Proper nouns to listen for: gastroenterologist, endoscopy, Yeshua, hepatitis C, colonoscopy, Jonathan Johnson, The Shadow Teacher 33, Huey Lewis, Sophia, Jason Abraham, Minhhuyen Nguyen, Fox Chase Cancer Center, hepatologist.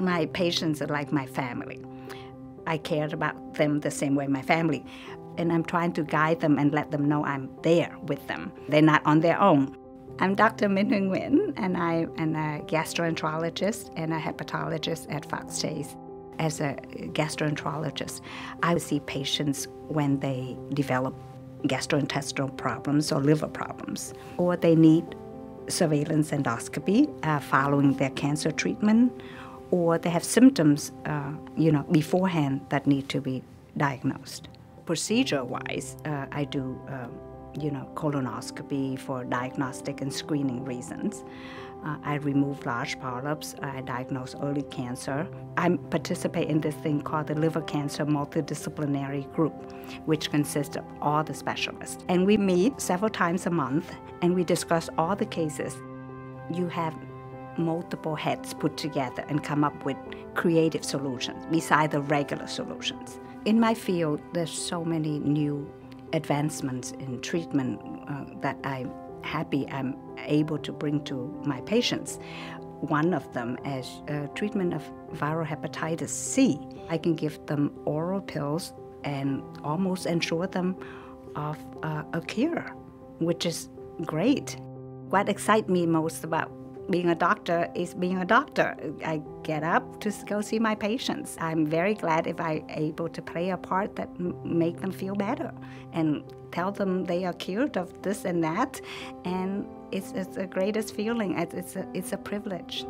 my patients are like my family. I care about them the same way my family. And I'm trying to guide them and let them know I'm there with them. They're not on their own. I'm Dr. Minhhuyen Nguyen, and I'm a gastroenterologist and a hepatologist at Fox Chase. As a gastroenterologist, I see patients when they develop gastrointestinal problems or liver problems, or they need surveillance endoscopy following their cancer treatment, or they have symptoms beforehand that need to be diagnosed. Procedure-wise, I do colonoscopy for diagnostic and screening reasons. I remove large polyps, I diagnose early cancer. I participate in this thing called the Liver Cancer Multidisciplinary Group, which consists of all the specialists. And we meet several times a month, and we discuss all the cases. You have multiple heads put together and come up with creative solutions, besides the regular solutions. In my field, there's so many new advancements in treatment that I'm happy I'm able to bring to my patients. One of them is treatment of viral hepatitis C. I can give them oral pills and almost ensure them of a cure, which is great. What excites me most about being a doctor is being a doctor. I get up to go see my patients. I'm very glad if I'm able to play a part that make them feel better and tell them they are cured of this and that. And it's the greatest feeling. It's a privilege.